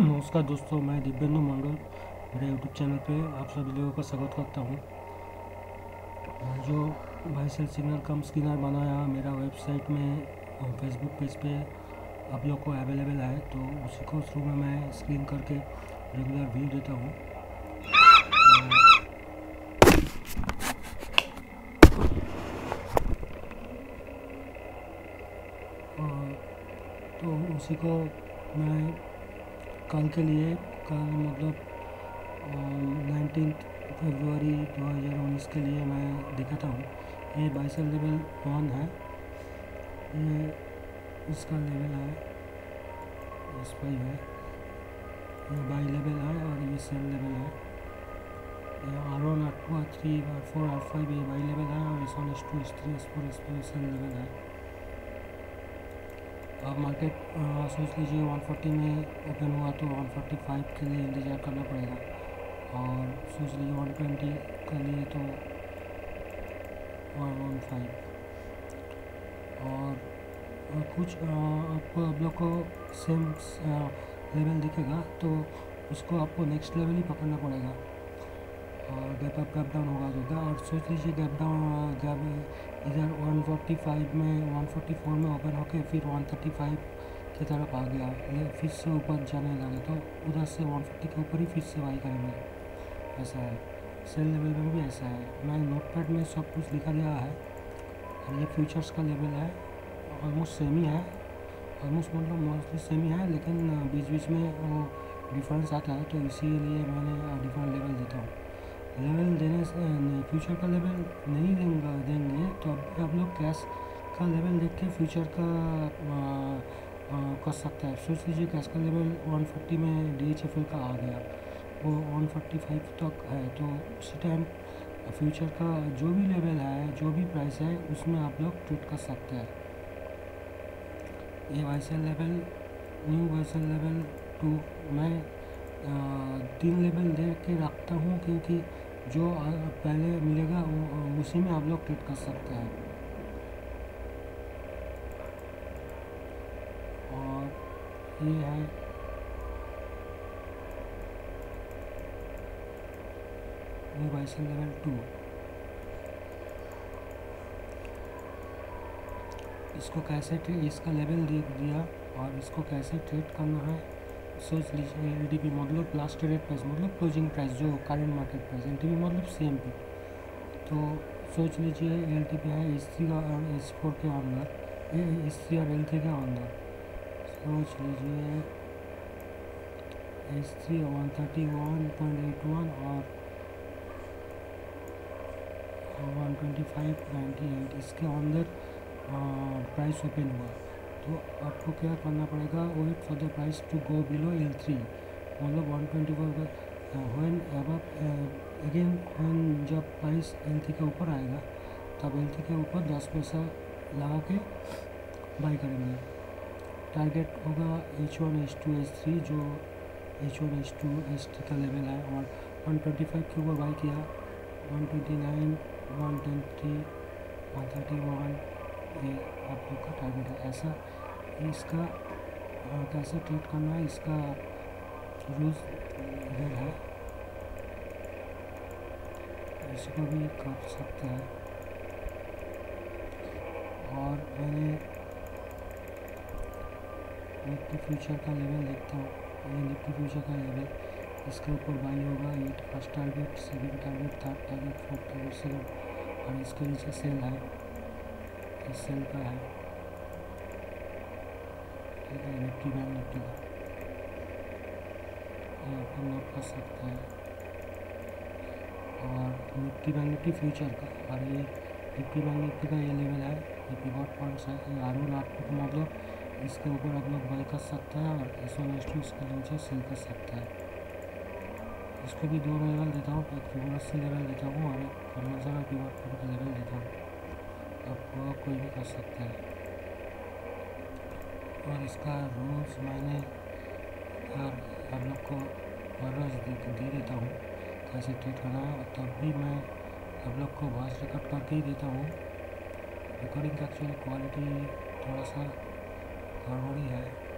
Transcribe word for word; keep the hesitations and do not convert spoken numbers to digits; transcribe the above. नमस्कार दोस्तों, मैं दिव्यन्दु मंगल मेरे YouTube चैनल पे आप सभी लोगों का स्वागत करता हूँ। जो बाय सेल सिग्नल कम स्किनर बनाया मेरा वेबसाइट में और फेसबुक पेज पे आप लोग को अवेलेबल है, तो उसी को थ्रू में मैं स्क्रीन करके रेगुलर व्यू देता हूँ। तो उसी को मैं कल के लिए, कल मतलब नाइनटीन्थ फरवरी दो हज़ार उन्नीस के लिए मैं दिखाता हूँ। ये बाय सेल लेवल वन है, ये इसका लेवल है, इस पर है, ये बाय लेवल है और ये सेल लेवल है। ये R one R two R three R four R five ये बाय लेवल है और S one S two S three S four S five sell level है। अब मार्केट सोच लीजिए एक सौ चालीस में ओपन हुआ तो एक सौ पैंतालीस के लिए इंतज़ार करना पड़ेगा, और सोच लीजिए एक सौ बीस के लिए तो एक सौ पंद्रह। और कुछ आपको आप लोग को सेम लेवल दिखेगा तो उसको आपको नेक्स्ट लेवल ही पकड़ना पड़ेगा और गैप अप गैप डाउन होगा होगा। और सोच लीजिए गैप डाउन गैप इधर एक सौ पैंतालीस में एक सौ चौवालीस में ओपन होके फिर एक सौ पैंतीस की तरफ आ गया, फिर से ऊपर जाने लगे तो उधर से एक सौ पचास के ऊपर ही फिर से बाई करेंगे। ऐसा है सेल लेवल में भी, ऐसा है। मैं नोटपैड में सब कुछ लिखा गया है। और ये फ्यूचर्स का लेवल है, ऑलमोस्ट सेम ही है, ऑलमोस्ट मतलब मोस्टली सेम ही है, लेकिन बीच बीच में वो डिफरेंस आता है, तो इसीलिए मैंने डिफरेंट लेवल देता हूँ। लेवल देने से फ्यूचर का लेवल नहीं देंगे देंगे तो अब आप लोग कैश का लेवल देख के फ्यूचर का आ, आ, कर सकता है। सोच लीजिए कैश का लेवल एक सौ चालीस में डी एच एफ एल का आ गया, वो एक सौ पैंतालीस तक है, तो उसी टाइम फ्यूचर का जो भी लेवल है, जो भी प्राइस है, उसमें आप लोग ट्रेड कर सकते हैं। ये buy sell level, new buy sell level two, मैं तीन लेवल दे के रखता हूँ क्योंकि जो पहले मिलेगा उसी में आप लोग ट्रेड कर सकते हैं। और ये है new buy sell level two, इसको कैसे ट्रेड, इसका लेवल दे दिया और इसको कैसे ट्रेड करना है। सोच लीजिए एल टी पी मतलब लास्ट ट्रेडेड प्राइस मतलब क्लोजिंग प्राइस, जो current market price, L T P मतलब सी एम पी। तो सोच लीजिए एल टी पी है एस थ्री और एस फोर के अंदर, ये एस थ्री और एल थ्री के अंदर। सोच लीजिए S three one thirty one point eight one और one twenty five ninety eight इसके अंदर प्राइस ओपन हुआ, तो आपको क्या करना पड़ेगा, wait for the price to go below L three मतलब वन ट्वेंटी फोर। व्हेन अब अगेन व्हेन जब प्राइस एल थ्री के ऊपर आएगा तब एल थ्री के ऊपर दस पैसा लगा के बाई करेंगे। टारगेट होगा H one H two H three, जो H one H two H three का लेवल है, और एक सौ पच्चीस के ऊपर बाई किया एक सौ उनतीस, एक सौ तेईस, एक सौ इकतीस, ये आप लोग का टारगेट है। ऐसा इसका कैसे ट्रेड करना है, इसका रूल्स इधर है, इसको भी कर सकते हैं। और मैंने निफ्टी फ्यूचर का लेवल देखता हूँ, ये निफ्टी फ्यूचर का लेवल, इसके ऊपर बाई होगा, ये first target, second target, third target, fourth target, second, और इसके नीचे सेल है, सेल का है, ठीक है, निफ्टी बैंक निफ्टी का, ये अपन नोट कर सकते हैं। और निफ्टी बैंक निफ्टी फ्यूचर का, और ये निफ्टी बैंक निफ्टी का ये लेवल है, ये पिवट पॉइंट्स है, ये आर वन आर टू मतलब इसके ऊपर आप लोग बाई कर सकते हैं और एस वन एस टू इसके नीचे सेल कर सकते हैं। इसको भी दो लेवल देता हूँ, एक फिबोनाची लेवल देता हूँ और एक कॉन्वेंशनल और पिवट पॉइंट का लेवल देता हूँ, आप कोई भी कर सकते हैं। और इसका रूल्स मैंने और आप लोग को रोज दे देता हूँ कैसे ट्रेड करना है, और तब भी मैं आप लोग को वॉइस रिकॉर्ड करके ही देता हूँ। रिकॉर्डिंग का एक्चुअली क्वालिटी थोड़ा सा गड़बड़ी है।